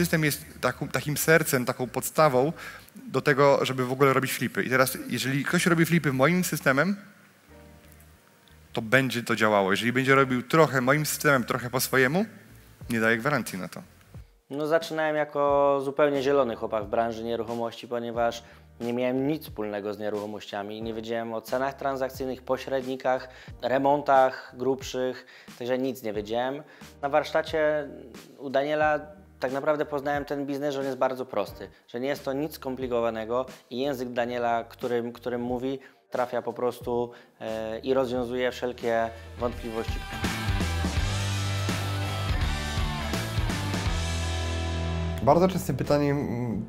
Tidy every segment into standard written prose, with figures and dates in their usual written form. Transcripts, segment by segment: system jest takim sercem, taką podstawą do tego, żeby w ogóle robić flipy. I teraz, jeżeli ktoś robi flipy moim systemem, to będzie to działało. Jeżeli będzie robił trochę moim systemem, trochę po swojemu, nie daję gwarancji na to. No, zaczynałem jako zupełnie zielony chłopak w branży nieruchomości, ponieważ nie miałem nic wspólnego z nieruchomościami. Nie wiedziałem o cenach transakcyjnych, pośrednikach, remontach grubszych, także nic nie wiedziałem. Na warsztacie u Daniela tak naprawdę poznałem ten biznes, że on jest bardzo prosty, że nie jest to nic skomplikowanego i język Daniela, którym mówi, trafia po prostu i rozwiązuje wszelkie wątpliwości. Bardzo częstym pytaniem,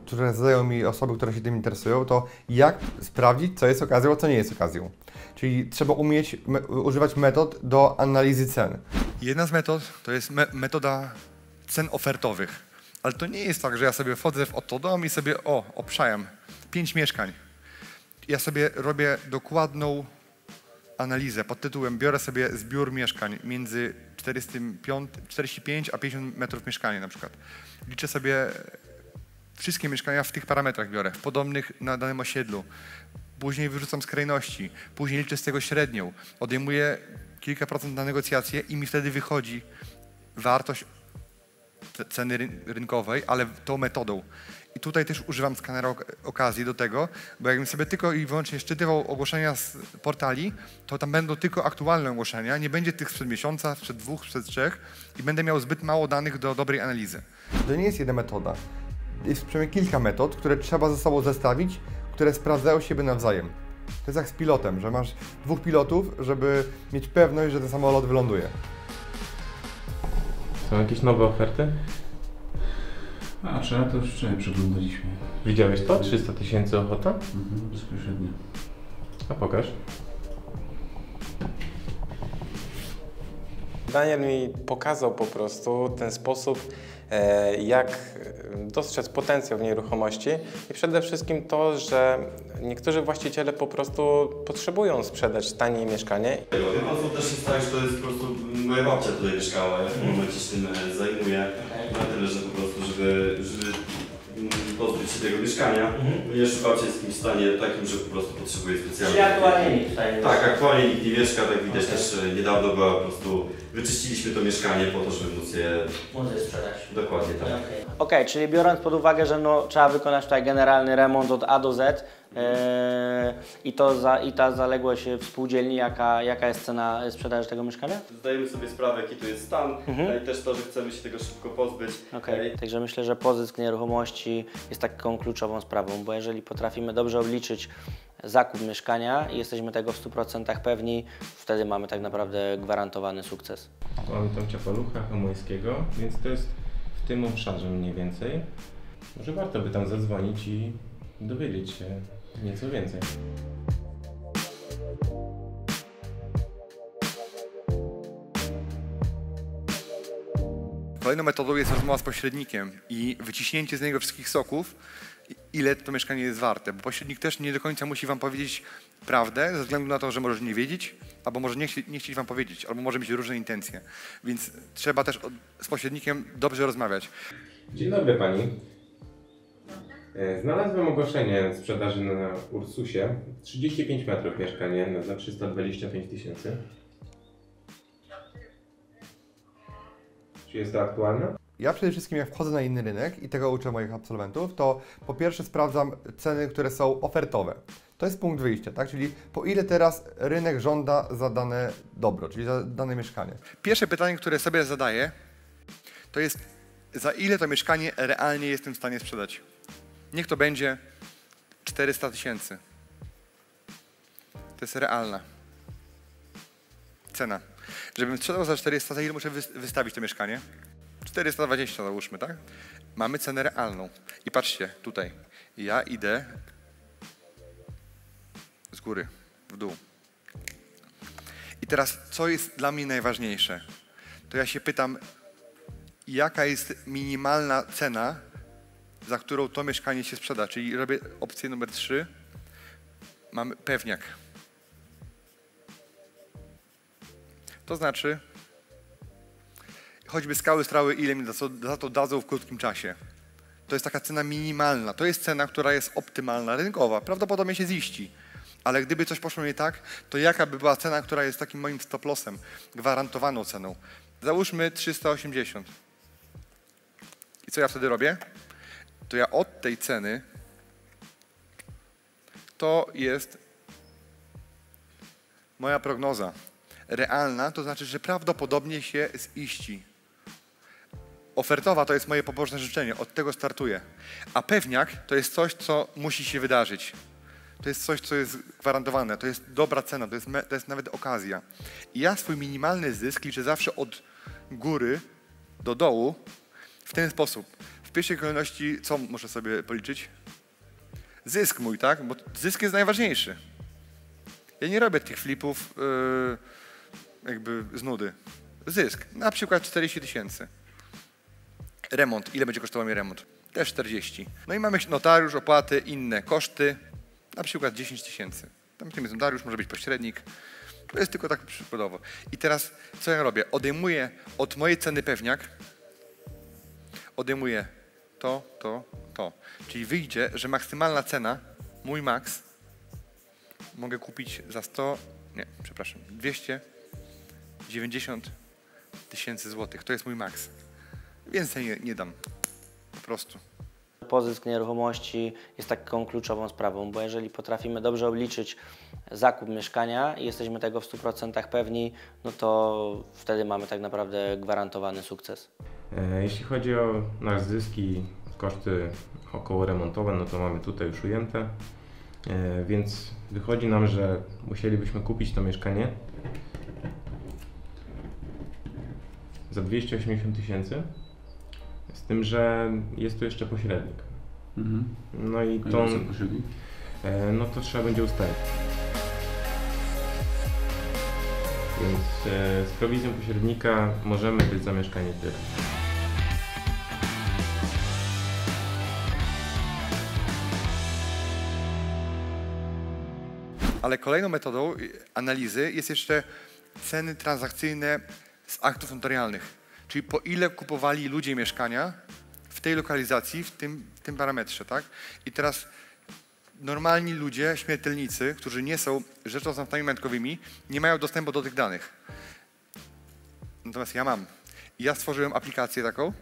które zadają mi osoby, które się tym interesują, to jak sprawdzić, co jest okazją, a co nie jest okazją. Czyli trzeba umieć używać metod do analizy cen. Jedna z metod to jest metoda cen ofertowych. Ale to nie jest tak, że ja sobie wchodzę w Otodom i sobie obszajam 5 mieszkań. Ja sobie robię dokładną analizę pod tytułem biorę sobie zbiór mieszkań między 45 a 50 metrów mieszkania na przykład. Liczę sobie wszystkie mieszkania w tych parametrach biorę, w podobnych na danym osiedlu. Później wyrzucam skrajności, później liczę z tego średnią. Odejmuję kilka procent na negocjacje i mi wtedy wychodzi wartość ceny rynkowej, ale tą metodą. I tutaj też używam skanera okazji do tego, bo jakbym sobie tylko i wyłącznie szczytywał ogłoszenia z portali, to tam będą tylko aktualne ogłoszenia, nie będzie tych sprzed miesiąca, sprzed dwóch, sprzed trzech i będę miał zbyt mało danych do dobrej analizy. To nie jest jedna metoda. Jest przynajmniej kilka metod, które trzeba ze sobą zestawić, które sprawdzają siebie nawzajem. To jest jak z pilotem, że masz dwóch pilotów, żeby mieć pewność, że ten samolot wyląduje. Są jakieś nowe oferty? Trzeba to już wczoraj przeglądaliśmy. Widziałeś to? 300 000 ochota? Mhm, bezpośrednio. A pokaż. Daniel mi pokazał po prostu ten sposób, jak dostrzec potencjał w nieruchomości i przede wszystkim to, że niektórzy właściciele po prostu potrzebują sprzedać taniej mieszkanie. Mocno też jest tak, że to jest po prostu moja babcia tutaj mieszkała, ja w tym momencie się tym zajmuję. Na tyle, że po prostu, żeby pozbyć się tego mieszkania, ponieważ babcia jest w jakimś stanie takim, że po prostu potrzebuje specjalnie. Czyli aktualnie nikt tutaj mieszka. Tak, aktualnie nikt nie mieszka, tak widać też niedawno była po prostu. Wyczyściliśmy to mieszkanie po to, żeby móc je sprzedać. Dokładnie tak. Okej, czyli biorąc pod uwagę, że trzeba wykonać tutaj generalny remont od A do Z i ta zaległość w spółdzielni, jaka jest cena sprzedaży tego mieszkania? Zdajemy sobie sprawę, jaki tu jest stan i też to, że chcemy się tego szybko pozbyć. Także myślę, że pozysk nieruchomości jest taką kluczową sprawą, bo jeżeli potrafimy dobrze obliczyć zakup mieszkania i jesteśmy tego w 100% pewni, wtedy mamy tak naprawdę gwarantowany sukces. Mamy tam Czapolucha Chomońskiego, więc to jest w tym obszarze mniej więcej. Może warto by tam zadzwonić i dowiedzieć się nieco więcej. Kolejną metodą jest rozmowa z pośrednikiem i wyciśnięcie z niego wszystkich soków, ile to mieszkanie jest warte, bo pośrednik też nie do końca musi wam powiedzieć prawdę, ze względu na to, że może nie wiedzieć, albo może nie chcieć wam powiedzieć, albo może mieć różne intencje, więc trzeba też z pośrednikiem dobrze rozmawiać. Dzień dobry pani. Znalazłem ogłoszenie sprzedaży na Ursusie, 35 metrów mieszkanie za 325 000. Czy jest to aktualne? Ja przede wszystkim jak wchodzę na inny rynek i tego uczę moich absolwentów, to po pierwsze sprawdzam ceny, które są ofertowe. To jest punkt wyjścia, tak? Czyli po ile teraz rynek żąda za dane dobro, czyli za dane mieszkanie. Pierwsze pytanie, które sobie zadaję, to jest za ile to mieszkanie realnie jestem w stanie sprzedać. Niech to będzie 400 000. To jest realna cena. Żebym sprzedał za 400, za ile muszę wystawić to mieszkanie? 420 załóżmy, tak? Mamy cenę realną. I patrzcie, tutaj ja idę z góry, w dół. I teraz, co jest dla mnie najważniejsze? To ja się pytam, jaka jest minimalna cena, za którą to mieszkanie się sprzeda? Czyli robię opcję numer 3. Mamy pewniak. To znaczy, choćby skały strały, ile mi za to dadzą w krótkim czasie. to jest taka cena minimalna, to jest cena, która jest optymalna, rynkowa, prawdopodobnie się ziści. Ale gdyby coś poszło nie tak, to jaka by była cena, która jest takim moim stop lossem, gwarantowaną ceną? Załóżmy 380. I co ja wtedy robię? To ja od tej ceny, to jest moja prognoza. Realna, to znaczy, że prawdopodobnie się ziści. Ofertowa to jest moje pobożne życzenie, od tego startuję. A pewniak to jest coś, co musi się wydarzyć. To jest coś, co jest gwarantowane, to jest dobra cena, to jest nawet okazja. I ja swój minimalny zysk liczę zawsze od góry do dołu w ten sposób. W pierwszej kolejności, co muszę sobie policzyć? Zysk mój, tak? Bo zysk jest najważniejszy. Ja nie robię tych flipów jakby z nudy. Zysk, na przykład 40 000. Remont, ile będzie kosztował mi remont? Też 40. No i mamy notariusz, opłaty, inne koszty. Na przykład 10 000. Tam jest notariusz, może być pośrednik. To jest tylko tak przykładowo. I teraz co ja robię? Odejmuję od mojej ceny pewniak. Odejmuję to. Czyli wyjdzie, że maksymalna cena, mój maks, mogę kupić za 290 000 złotych. To jest mój maks. Więcej nie dam. Po prostu. Pozysk nieruchomości jest taką kluczową sprawą, bo jeżeli potrafimy dobrze obliczyć zakup mieszkania i jesteśmy tego w 100% pewni, no to wtedy mamy tak naprawdę gwarantowany sukces. Jeśli chodzi o nasz zysk i koszty okołoremontowe, no to mamy tutaj już ujęte, więc wychodzi nam, że musielibyśmy kupić to mieszkanie za 280 000. Z tym, że jest tu jeszcze pośrednik. Mhm. No i to. No to trzeba będzie ustalić. Więc z prowizją pośrednika możemy być za mieszkanie tyle. Ale kolejną metodą analizy jest jeszcze ceny transakcyjne z aktów notarialnych. Czyli po ile kupowali ludzie mieszkania w tej lokalizacji, w tym parametrze, tak? I teraz normalni ludzie, śmiertelnicy, którzy nie są rzeczoznawcami majątkowymi, nie mają dostępu do tych danych. Natomiast ja mam. Ja stworzyłem aplikację taką,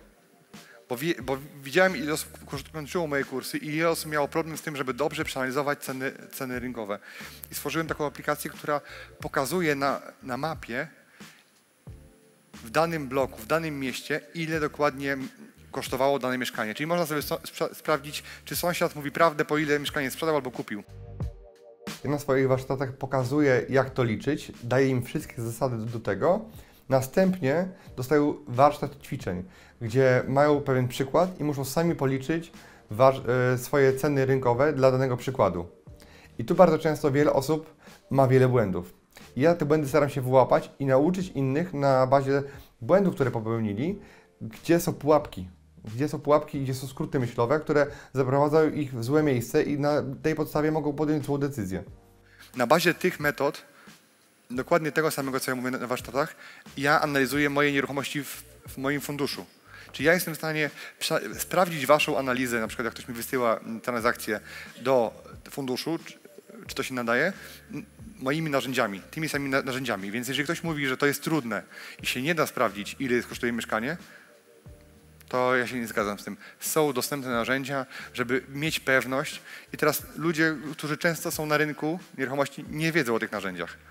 bo widziałem, ile osób kończyło moje kursy i ile osób miało problem z tym, żeby dobrze przeanalizować ceny rynkowe. I stworzyłem taką aplikację, która pokazuje na mapie, w danym bloku, w danym mieście, ile dokładnie kosztowało dane mieszkanie. Czyli można sobie sprawdzić, czy sąsiad mówi prawdę, po ile mieszkanie sprzedał albo kupił. Ja na swoich warsztatach pokazuję, jak to liczyć, daję im wszystkie zasady do tego. Następnie dostają warsztat ćwiczeń, gdzie mają pewien przykład i muszą sami policzyć swoje ceny rynkowe dla danego przykładu. I tu bardzo często wiele osób ma wiele błędów. Ja te błędy staram się wyłapać i nauczyć innych na bazie błędów, które popełnili, gdzie są pułapki i gdzie są skróty myślowe, które zaprowadzają ich w złe miejsce i na tej podstawie mogą podjąć złą decyzję. Na bazie tych metod, dokładnie tego samego, co ja mówię na warsztatach, ja analizuję moje nieruchomości w moim funduszu. Czy ja jestem w stanie sprawdzić waszą analizę, na przykład jak ktoś mi wysyła transakcję do funduszu, czy to się nadaje, moimi narzędziami, tymi samymi narzędziami. Więc jeżeli ktoś mówi, że to jest trudne i się nie da sprawdzić, ile kosztuje mieszkanie, to ja się nie zgadzam z tym. Są dostępne narzędzia, żeby mieć pewność i teraz ludzie, którzy często są na rynku nieruchomości, nie wiedzą o tych narzędziach.